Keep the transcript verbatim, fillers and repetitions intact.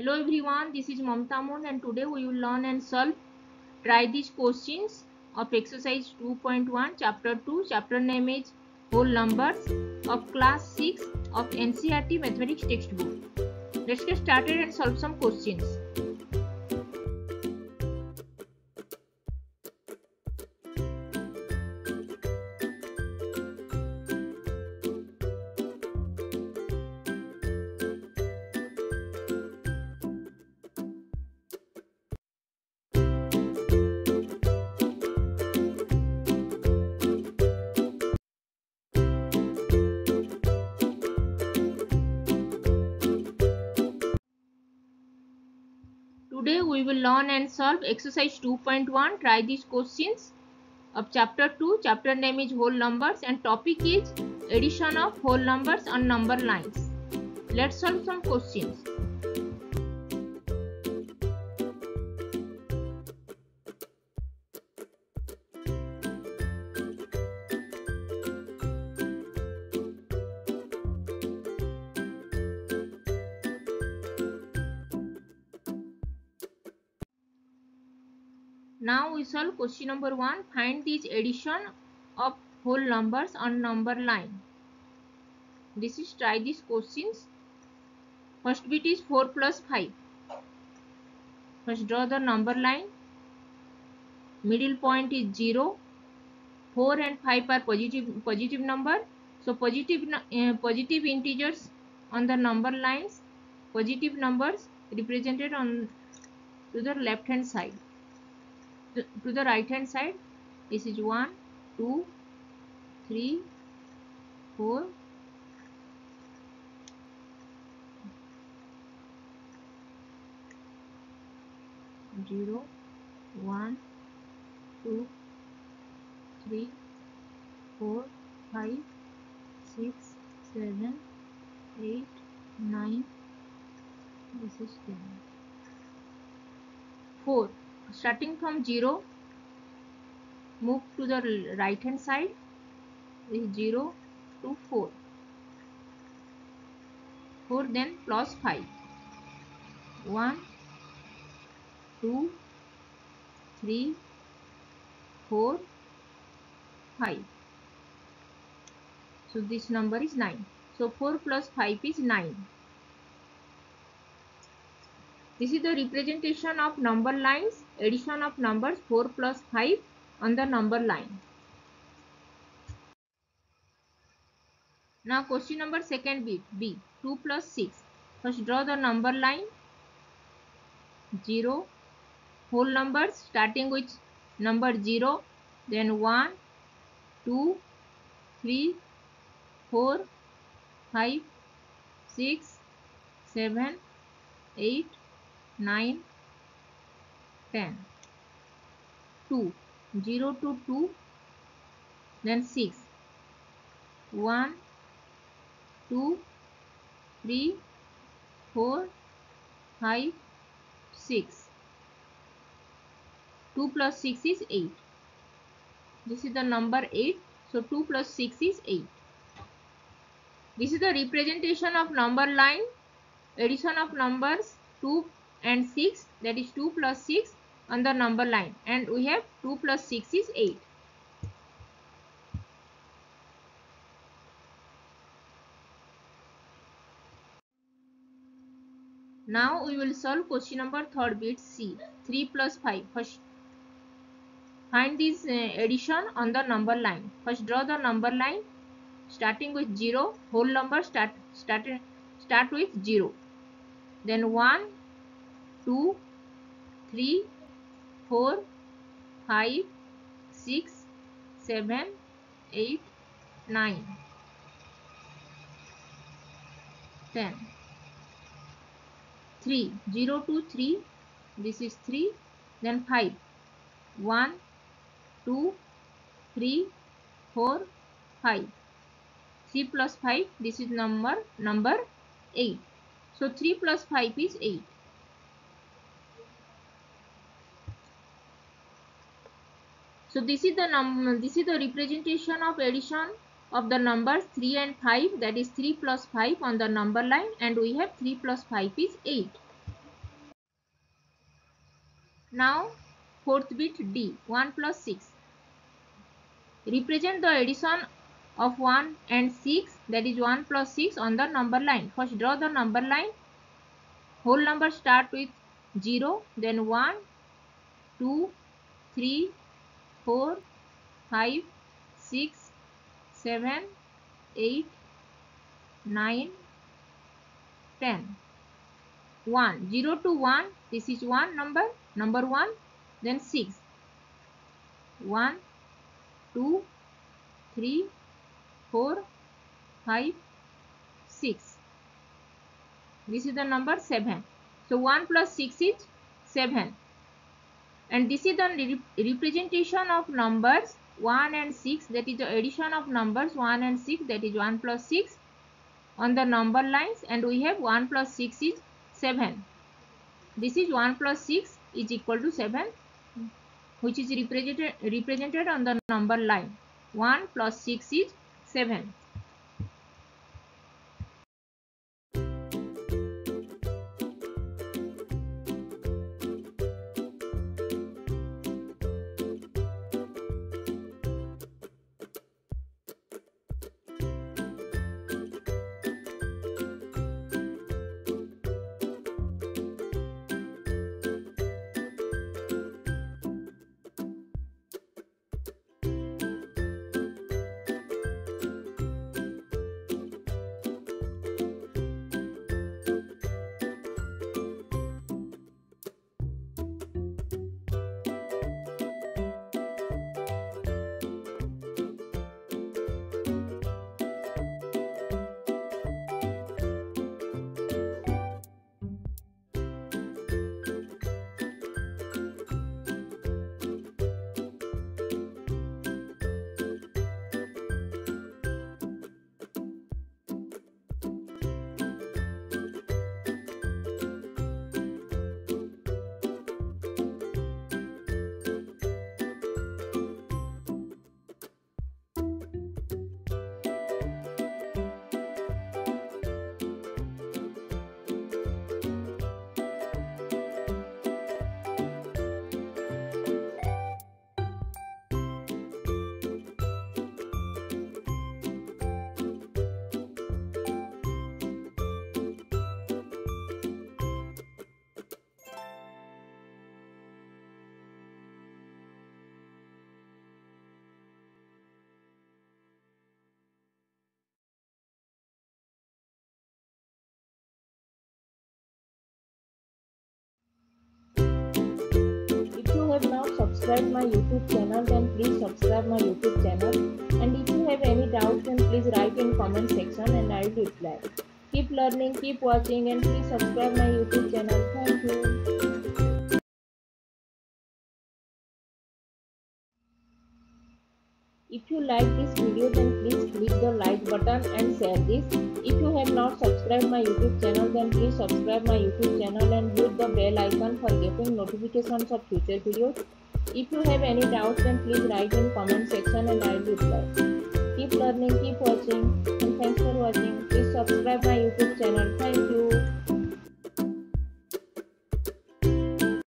Hello everyone, this is Mamta Mund and today we will learn and solve try these questions of exercise two point one chapter two. Chapter name is whole numbers of class six of N C E R T mathematics textbook. Let's get started and solve some questions. Today we will learn and solve exercise two point one. Try these questions of chapter two. Chapter name is whole numbers and topic is addition of whole numbers on number lines. Let's solve some questions. Now we solve question number one. Find the addition of whole numbers on number line. This is try these questions. First bit is four plus five. First draw the number line. Middle point is zero. four and five are positive positive number. So positive uh, positive integers on the number lines. Positive numbers represented on to the left hand side. To the right hand side, this is one, two, three, four. zero, one, two, three, four, five, six, seven, eight, nine, this is ten. four. Starting from zero, move to the right hand side, is zero to four. four then plus five. one, two, three, four, five. So this number is nine. So four plus five is nine. This is the representation of number lines, addition of numbers four plus five on the number line. Now question number second bit, B, two plus six. First draw the number line, zero, whole numbers starting with number zero, then one, two, three, four, five, six, seven, eight, nine, ten. two, zero to two, then six, one, two, three, four, five, six. two plus six is eight. This is the number eight. So two plus six is eight. This is the representation of number line, addition of numbers two and six, that is two plus six on the number line, and we have two plus six is eight. Now we will solve question number third bit, C, three plus five. First find this addition on the number line. First draw the number line starting with zero, whole number start start start with zero, then one, two, three, four, five, six, seven, eight, nine, ten. three, zero to three, this is three, then five, one, two, three, four, five. three plus five, this is number number eight. So three plus five is eight. So this is the num this is the representation of addition of the numbers three and five, that is three plus five on the number line, and we have three plus five is eight. Now fourth bit D, one plus six. Represent the addition of one and six, that is one plus six, on the number line. First draw the number line. Whole number start with zero, then one, two, three, four, five, six, seven, eight, nine, ten. one, zero to one, this is one number, number one, then six. one, two, three, four, five, six. This is the number seven. So one plus six is seven. And this is the re representation of numbers one and six, that is the addition of numbers one and six, that is one plus six, on the number lines, and we have one plus six is seven. This is one plus six is equal to seven, which is represented represented on the number line. one plus six is seven. If you have not subscribed my YouTube channel, then please subscribe my YouTube channel, and if you have any doubts, then please write in comment section and I will reply. Keep learning, keep watching, and please subscribe my YouTube channel. Thank you. If you like this video, then please click the like button and share this. If you have not subscribed my YouTube channel, then please subscribe my YouTube channel and hit the bell icon for getting notifications of future videos. If you have any doubts, then please write in comment section and I will reply. Keep learning, keep watching, and thanks for watching. Please subscribe my YouTube channel. Thank you.